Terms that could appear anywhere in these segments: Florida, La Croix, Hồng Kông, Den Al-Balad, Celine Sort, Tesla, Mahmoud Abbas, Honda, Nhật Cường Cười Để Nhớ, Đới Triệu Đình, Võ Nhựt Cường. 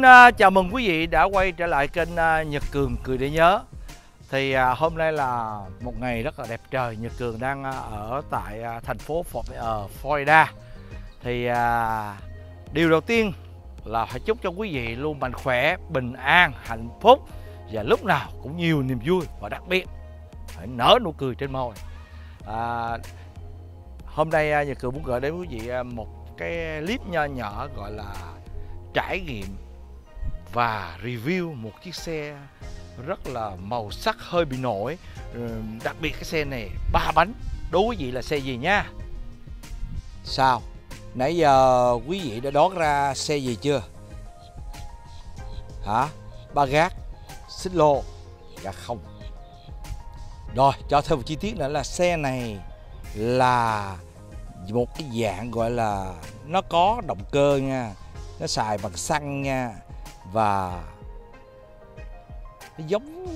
Xin chào mừng quý vị đã quay trở lại kênh Nhật Cường Cười Để Nhớ. Thì hôm nay là một ngày rất là đẹp trời. Nhật Cường đang ở tại thành phố Florida. Thì điều đầu tiên là phải chúc cho quý vị luôn mạnh khỏe, bình an, hạnh phúc, và lúc nào cũng nhiều niềm vui, và đặc biệt phải nở nụ cười trên môi. Hôm nay Nhật Cường muốn gửi đến quý vị một cái clip nho nhỏ gọi là trải nghiệm và review một chiếc xe rất là màu sắc hơi bị nổi. Đặc biệt cái xe này 3 bánh. Đối với vị là xe gì nha? Sao? Nãy giờ quý vị đã đoán ra xe gì chưa? Hả? Ba gác, xích lô. Dạ không. Rồi cho thêm một chi tiết nữa là xe này là một cái dạng gọi là nó có động cơ nha, nó xài bằng xăng nha, và nó giống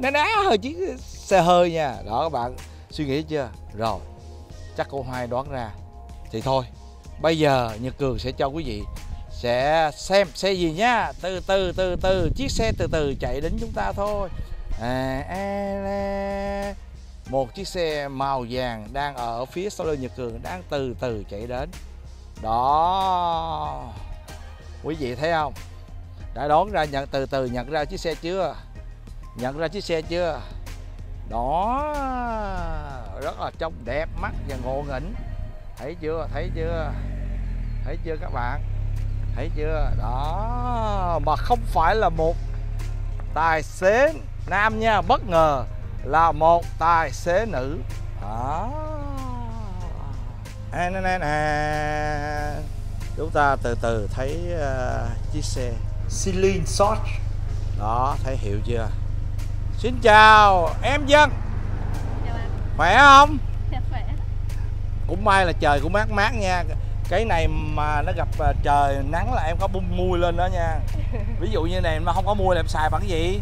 ná hơi chiếc xe hơi nha. Đó, các bạn suy nghĩ chưa? Rồi chắc cô Hoài đoán ra. Thì thôi bây giờ Nhật Cường sẽ cho quý vị sẽ xem xe gì nhá. Từ từ chiếc xe từ từ chạy đến chúng ta thôi. Một chiếc xe màu vàng đang ở phía sau lưng Nhật Cường, đang từ từ chạy đến. Đó, quý vị thấy không? Đã đón ra, từ từ nhận ra chiếc xe chưa? Nhận ra chiếc xe chưa? Đó, rất là trông đẹp mắt và ngộ nghĩnh. Thấy chưa? Thấy chưa? Thấy chưa các bạn? Thấy chưa? Đó, mà không phải là một tài xế nam nha, bất ngờ là một tài xế nữ. Đó. Chúng ta từ từ thấy chiếc xe Celine Sort. Đó, thấy hiệu chưa? Xin chào em Dân. Chào anh. Khỏe không? Dạ, khỏe. Cũng may là trời cũng mát mát nha. Cái này mà nó gặp trời nắng là em có bung mui lên đó nha. Ví dụ như này mà không có mui là em xài bằng cái gì?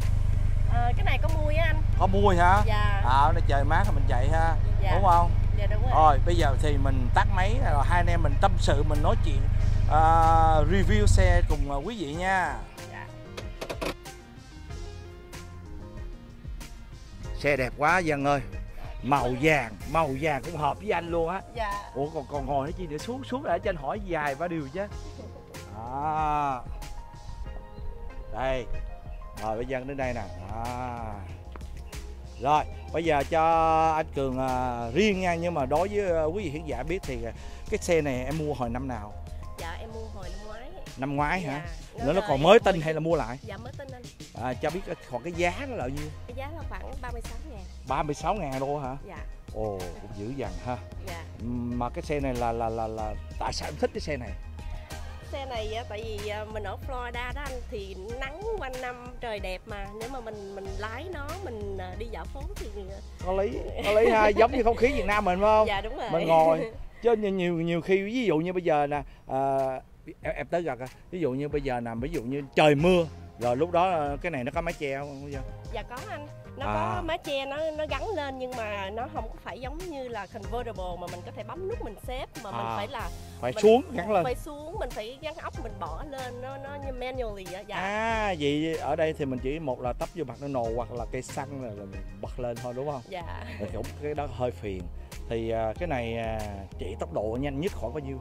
Cái này có mui á anh. Có mui hả? Dạ. Nó trời mát thì mình chạy ha. Dạ. Đúng không? Dạ đúng rồi. Rồi bây giờ thì mình tắt máy rồi hai anh em mình tâm sự, mình nói chuyện review xe cùng quý vị nha. Dạ. Xe đẹp quá Dân ơi. Màu vàng cũng hợp với anh luôn á. Dạ. Ủa còn ngồi nói chi nữa, xuống lại cho anh hỏi dài ba điều chứ. Đây. Rồi bây giờ đến đây nè. Rồi bây giờ cho anh Cường riêng nha, nhưng mà đối với quý vị khán giả biết thì cái xe này em mua hồi năm nào? Dạ em mua hồi năm ngoái. Năm ngoái dạ. Hả? Nó còn mới tinh hay là mua lại? Dạ mới tinh anh. Cho biết còn cái giá nó là bao nhiêu? Cái giá là khoảng 36.000. 36.000 đô hả? Dạ. Ồ cũng dữ dằn ha. Dạ. Mà cái xe này là tại sao em thích cái xe này? Xe này tại vì mình ở Florida đó anh, thì nắng quanh năm trời đẹp, mà nếu mà mình lái nó mình đi dạo phố thì có lý ha, giống như không khí Việt Nam mình phải không? Dạ đúng rồi. Mình ngồi chứ nhiều khi ví dụ như bây giờ nè, em tới gần ví dụ như bây giờ nè, ví dụ như trời mưa rồi lúc đó cái này nó có mái che không? Dạ có anh, nó có mái che, nó gắn lên nhưng mà nó không có phải giống như là convertible mà mình có thể bấm nút mình xếp, mà mình phải là mình phải gắn ốc mình bỏ lên, nó như manually vậy. Dạ. Vậy ở đây thì mình chỉ một là tấp vô mặt nó nổ, hoặc là cây xăng là mình bật lên thôi đúng không? Dạ. Thì cũng cái đó hơi phiền. Thì cái này chỉ tốc độ nhanh nhất khoảng bao nhiêu?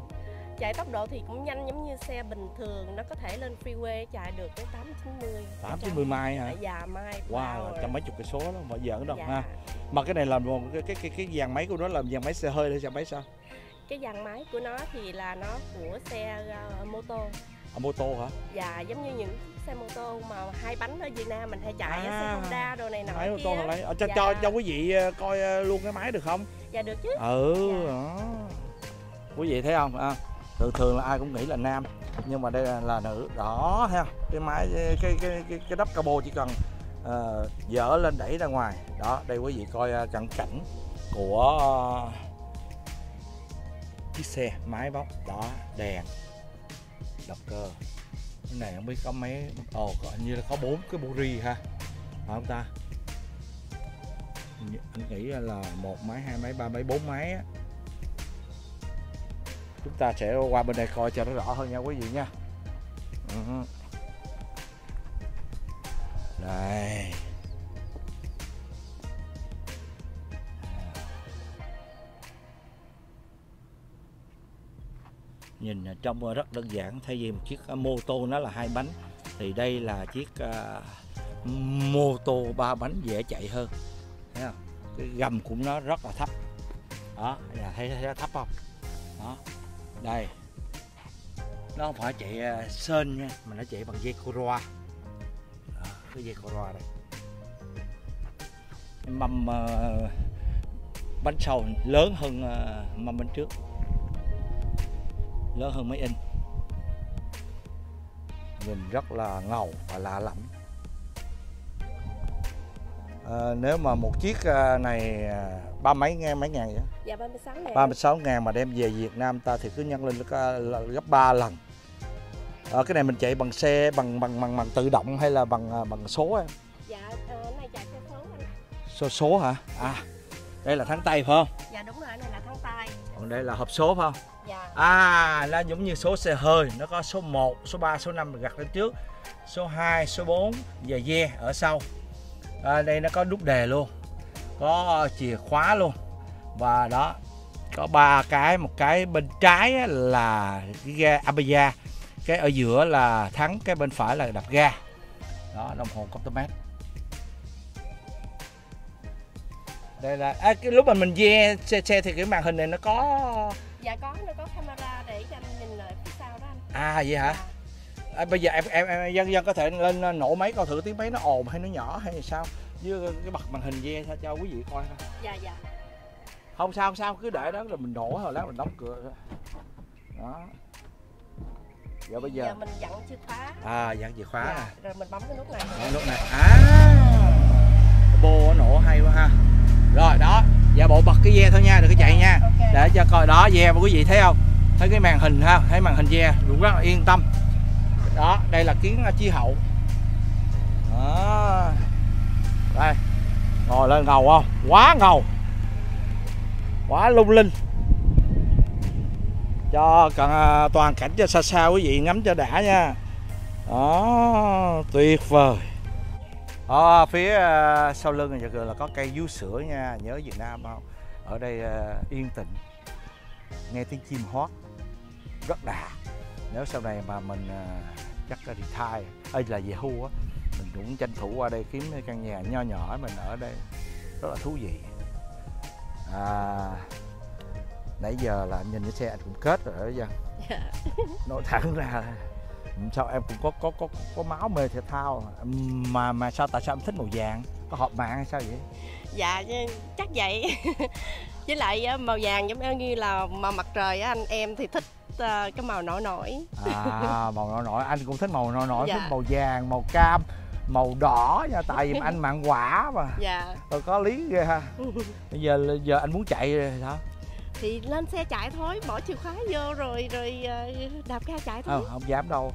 Chạy tốc độ thì cũng nhanh giống như xe bình thường, nó có thể lên freeway chạy được tới 80-90. 80-90 mile hả? Dạ mile. Wow, trăm mấy chục cây số đó mà giỡn đâu dạ. Ha. Mà cái này làm một cái dàn máy của nó là dàn máy xe hơi hay dàn máy sao? Cái dàn máy của nó thì là nó của xe mô tô. Mô tô hả? Dạ, giống như những xe mô tô mà hai bánh ở Việt Nam mình hay chạy, xe Honda đồ này nọ kia. Mô tô hồi nãy. Dạ. Cho quý vị coi luôn cái máy được không? Dạ được chứ. Đó. Quý vị thấy không? Thường là ai cũng nghĩ là nam nhưng mà đây là nữ. Đó ha, cái máy cái đắp cabo chỉ cần dở lên đẩy ra ngoài. Đó, đây quý vị coi cận cảnh của chiếc xe, máy bóc đó, đèn, động cơ. Cái này không biết có mấy, gọi như là có 4 cái bô ri ha, phải không ta? Anh nghĩ là 1 máy, 2 máy, 3 máy, 4 máy á. Chúng ta sẽ qua bên đây coi cho nó rõ hơn nha quý vị nha. Đây. Nhìn ở trong rất đơn giản, thay vì một chiếc mô tô nó là hai bánh thì đây là chiếc mô tô ba bánh dễ chạy hơn. Thấy không? Cái gầm của nó rất là thấp. Đó, thấy nó thấp không? Đó. Đây. Nó không phải chạy sơn nha, mà nó chạy bằng dây coroa. Đó, cái dây coroa đây. Mâm bánh sau lớn hơn mâm bánh trước. Lớn hơn mấy inch. Nhìn rất là ngầu và lạ lẫm. Nếu mà một chiếc này ba mấy ngàn vậy? Dạ 36.000. 36.000 mà đem về Việt Nam ta thì cứ nhân lên gấp 3 lần. Cái này mình chạy bằng xe bằng tự động hay là bằng số em? Dạ này chạy theo số anh. Số hả? À, đây là thắng tay phải không? Dạ đúng rồi, này là thắng tay. Còn đây là hộp số phải không? Dạ. À, nó giống như số xe hơi, nó có số 1, số 3, số 5 gặt lên trước, số 2, số 4 và ve ở sau. Đây nó có đúc đề luôn, có chìa khóa luôn, và đó có ba cái, một cái bên trái là cái ga Abaya, cái ở giữa là thắng, cái bên phải là đạp ga. Đó, đồng hồ Comtomax. Đây là cái lúc mà mình ve xe thì cái màn hình này nó có. Dạ có, nó có camera để cho mình nhìn lại phía sau đó anh. À vậy hả? À, bây giờ em dân có thể lên nổ máy coi thử tiếng máy nó ồn hay nó nhỏ hay sao, với cái bật màn hình ve cho quý vị coi thôi. Dạ dạ. Không sao cứ để đó rồi mình nổ, rồi lát mình đóng cửa. Đó. Giờ bây giờ mình dặn chìa khóa. À dặn chìa khóa. Dạ. À. Rồi mình bấm cái nút này. Cái nút này. À. Bô nó nổ hay quá ha. Rồi đó. Giả bộ bật cái ve thôi nha, đừng có chạy nha. Okay. Để cho coi đó ve, quý vị thấy không? Thấy cái màn hình ha, thấy màn hình ve cũng rất là yên tâm. Đó, đây là kiến chi hậu. Đó. Đây. Ngồi lên ngầu không? Quá ngầu. Quá lung linh. Cho toàn cảnh cho xa xa quý vị ngắm cho đã nha. Đó, tuyệt vời. Ở phía sau lưng Nhật Cường là có cây vú sữa nha, nhớ Việt Nam không? Ở đây yên tĩnh, nghe tiếng chim hót rất đã. Nếu sau này mà mình chắc retire hay là về hưu á, mình cũng tranh thủ qua đây kiếm cái căn nhà nho nhỏ mình ở đây rất là thú vị. Nãy giờ là nhìn cái xe anh cũng kết rồi đó, nói thẳng ra. Sao em cũng có máu mê thể thao mà sao, tại sao em thích màu vàng, có hộp vàng hay sao vậy? Dạ chắc vậy. Với lại màu vàng giống như là màu mặt trời á anh, em thì thích cái màu nổi nổi. À màu nổi nổi, anh cũng thích màu nổi nổi. Dạ. Thích màu vàng, màu cam, màu đỏ nha, tại vì anh mặn quả mà. Dạ. Rồi có lý ghê ha. Bây giờ anh muốn chạy rồi hả? Thì lên xe chạy thôi, bỏ chìa khóa vô rồi đạp ga chạy thôi. Không dám đâu.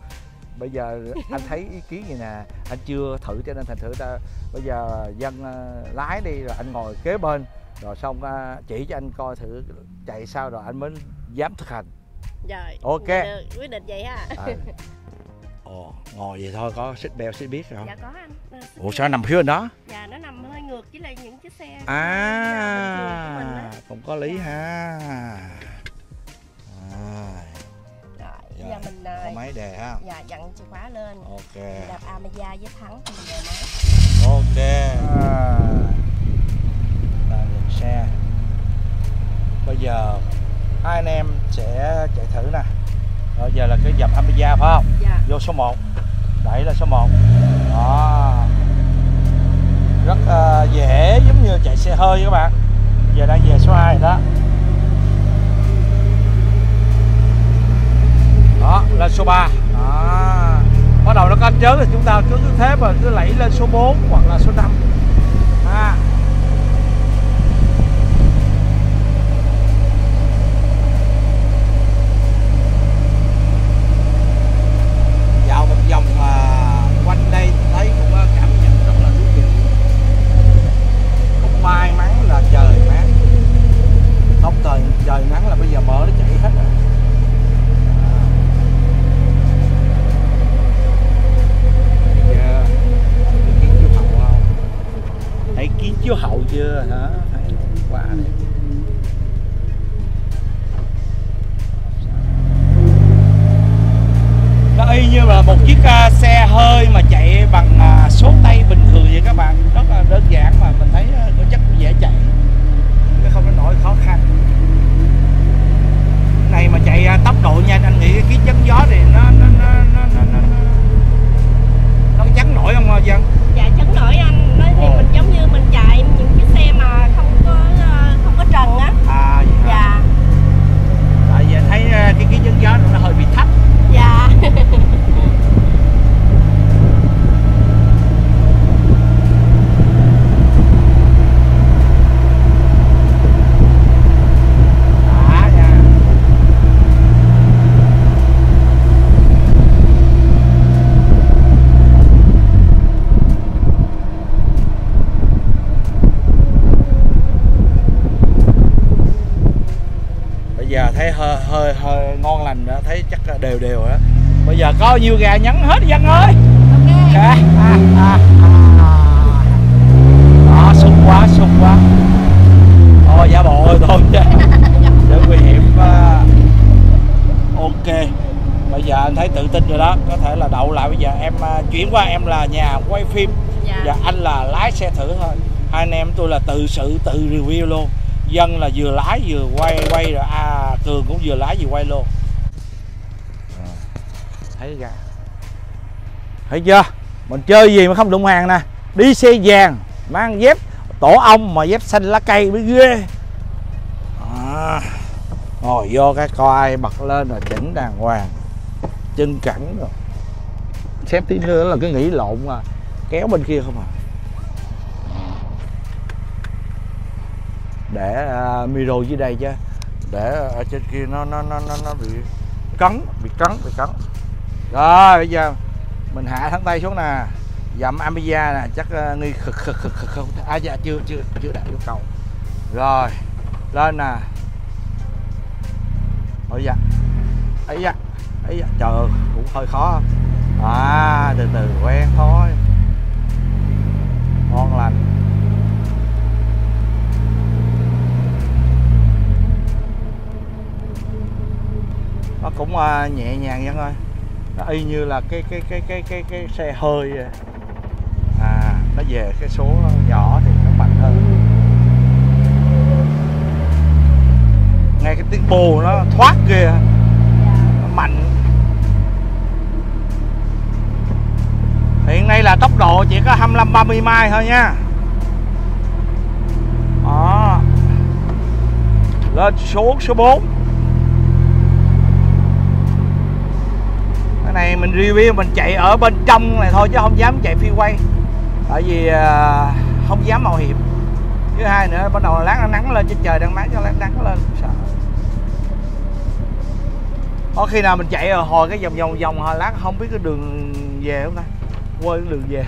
Bây giờ anh thấy ý kiến vậy nè, anh chưa thử cho nên thành thử ra bây giờ dân lái đi rồi anh ngồi kế bên, rồi xong chỉ cho anh coi thử chạy sao rồi anh mới dám thực hành. Rồi. Ok. Được, quyết định vậy ha. À. Ồ, ngồi vậy thôi có xích beo xích biết rồi không? Dạ có anh. Ủa sao nằm phía bên đó? Dạ nó nằm hơi ngược với lại những chiếc xe. À của mình cũng có lý. Dạ. Ha. Rồi giờ mình có máy đề ha. Dạ dặn chìa khóa lên. Ok. Mình đạp Amazia với thắng thì mình đề máy. Ok. Đạp xe. Bây giờ hai anh em sẽ chạy thử nè. Rồi giờ là cái dập Amazia phải không? Dạ. Vô số 1. Đẩy là số 1. Đó. Rất dễ, giống như chạy xe hơi các bạn. Giờ đang về số 2 đó. Đó, lên số 3. Đó. Bắt đầu nó có anh chớn thì chúng ta cứ thế mà cứ lẫy lên số 4 hoặc là số 5. À. chưa hả? Hay quá này. Nó y như là một chiếc xe hơi mà chạy bằng số tay bình thường vậy các bạn. Rất là đơn giản mà mình thấy nó chắc dễ chạy, nó không có nổi khó khăn. Này mà chạy tốc độ nhanh anh nghĩ cái chắn gió thì nó chắn nổi không Dân? Dạ chắn nổi anh, nói thì mình giống như mình chạy những cái xe mà không có trần á. À vậy dạ. Hả? Tại vì thấy cái chắn gió nó hơi bị thấp. Dạ. Thấy hơi ngon lành, thấy chắc đều đó. Bây giờ có nhiều gà nhắn hết Dân ơi. Ok. Đó, sung quá. Thôi giả bộ ơi thôi chứ để nguy hiểm. Ok. Bây giờ anh thấy tự tin rồi đó. Có thể là đậu lại bây giờ em chuyển qua em là nhà quay phim. Dạ. Và anh là lái xe thử thôi. Hai anh em tôi là tự review luôn. Dân là vừa lái vừa quay rồi, Cường cũng vừa lái vừa quay luôn. Thấy ra. Thấy chưa? Mình chơi gì mà không đụng hàng nè. Đi xe vàng, mang dép tổ ong mà dép xanh lá cây mới ghê. Ngồi vô cái coi bật lên rồi chỉnh đàng hoàng. Chân cẳng rồi. Xếp tí nữa là cứ nghĩ lộn mà kéo bên kia không à. Để miro dưới đây chứ, để ở trên kia nó bị cắn. Rồi bây giờ mình hạ thẳng tay xuống nè, dậm ambiya nè, chắc nghi khực không. Dạ chưa đạt yêu cầu. Rồi lên nè. Ôi dạ, ấy dạ, trời cũng hơi khó. Từ từ quen thôi, ngon lành. Nó cũng nhẹ nhàng Dân ơi. Nó y như là cái xe hơi vậy. Nó về cái số nhỏ thì nó mạnh hơn. Nghe cái tiếng bồ nó thoát kìa. Nó mạnh. Hiện nay là tốc độ chỉ có 25-30 mile thôi nha. Đó. Lên số 4. Này mình review, mình chạy ở bên trong này thôi chứ không dám chạy freeway, tại vì không dám mạo hiểm. Thứ hai nữa bắt đầu lát nó nắng lên, trên trời đang mát cho lát nắng lên sợ. Có khi nào mình chạy hồi cái vòng hồi lát không biết cái đường về không ta, quên cái đường về.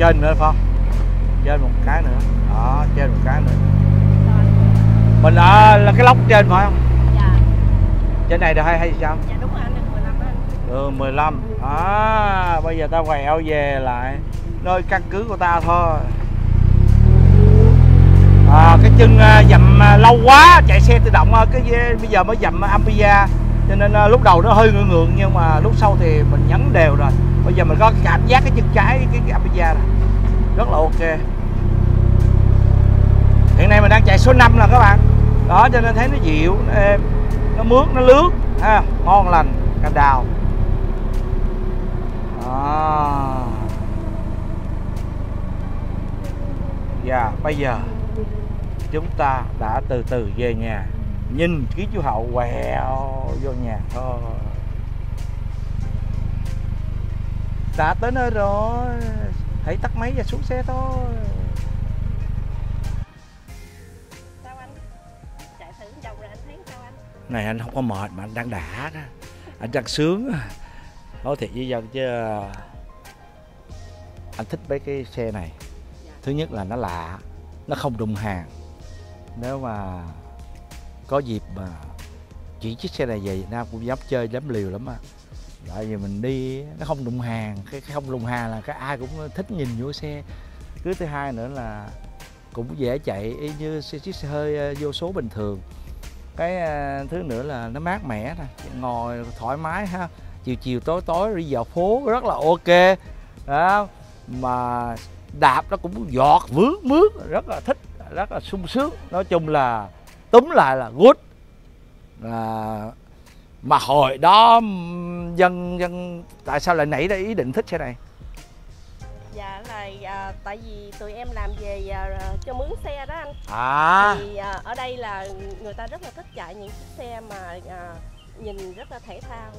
Trên nữa không? Trên một cái nữa. Đó, trên một cái nữa. Mình là cái lóc trên phải không? Dạ. Trên này được hay sao? Dạ đúng rồi anh, được 15 anh. Được 15. Bây giờ ta quẹo về lại nơi căn cứ của ta thôi. Cái chân dậm lâu quá, chạy xe tự động cái bây giờ mới dậm ambiya cho nên lúc đầu nó hơi ngượng nhưng mà lúc sau thì mình nhấn đều rồi. Bây giờ mình có cảm giác cái chân trái cái ambiya này rất là ok. Hiện nay mình đang chạy số 5 là các bạn. Đó cho nên thấy nó dịu, nó êm, nó mướt, nó lướt, ngon lành, cành đào. Và bây giờ chúng ta đã từ từ về nhà. Nhìn ký chú Hậu quẹo vô nhà thôi. Đã tới nơi rồi, hãy tắt máy và xuống xe thôi. Sao anh? Chạy thử đồng rồi anh thấy sao anh? Này anh không có mệt mà anh đang đã đó. Anh đang sướng. Nói thiệt với Dân chứ anh thích mấy cái xe này. Thứ nhất là nó lạ, nó không đụng hàng. Nếu mà có dịp mà chỉ chiếc xe này về Việt Nam cũng dám chơi, dám liều lắm á. Tại vì mình đi nó không đụng hàng, cái không đụng hàng là cái ai cũng thích nhìn vô xe. Cứ thứ hai nữa là cũng dễ chạy như chiếc xe hơi vô số bình thường. Cái thứ nữa là nó mát mẻ nè, ngồi thoải mái ha. Chiều chiều tối tối đi dạo phố rất là ok. Đó, mà đạp nó cũng giọt vướng mướt, rất là thích, rất là sung sướng. Nói chung là túm lại là good. Mà hồi đó dân tại sao lại nảy ra ý định thích xe này? Dạ là tại vì tụi em làm về cho mướn xe đó anh. Thì ở đây là người ta rất là thích chạy những chiếc xe mà nhìn rất là thể thao.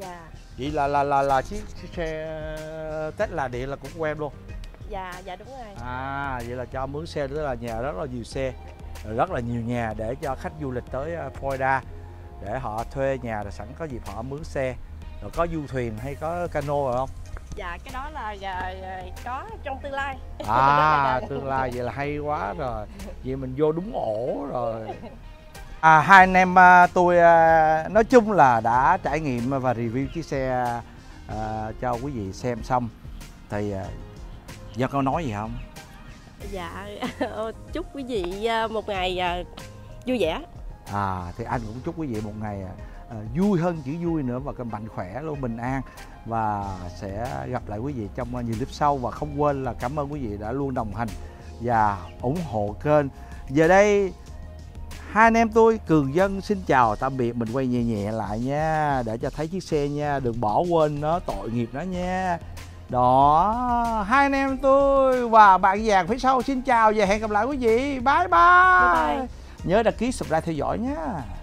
Dạ. Vậy là chiếc xe Tesla điện là cũng của em luôn? Dạ đúng rồi. Vậy là cho mướn xe, tức là nhà rất là nhiều xe, rất là nhiều nhà để cho khách du lịch tới Florida để họ thuê nhà rồi sẵn có dịp họ mướn xe. Rồi có du thuyền hay có cano rồi không? Dạ cái đó là có trong tương lai. Tương lai, vậy là hay quá rồi. Vậy mình vô đúng ổ rồi. Hai anh em tôi nói chung là đã trải nghiệm và review chiếc xe cho quý vị xem xong. Thì Nhật có nói gì không? Dạ chúc quý vị một ngày vui vẻ. Thì anh cũng chúc quý vị một ngày vui hơn chữ vui nữa, và mạnh khỏe luôn, bình an. Và sẽ gặp lại quý vị trong nhiều clip sau. Và không quên là cảm ơn quý vị đã luôn đồng hành và ủng hộ kênh. Giờ đây hai anh em tôi Cường Dân xin chào tạm biệt. Mình quay nhẹ nhẹ lại nha, để cho thấy chiếc xe nha, đừng bỏ quên nó, tội nghiệp nó nha. Đó, hai anh em tôi và bạn vàng phía sau xin chào và hẹn gặp lại quý vị. Bye bye, bye, bye. Nhớ đăng ký subscribe theo dõi nhé.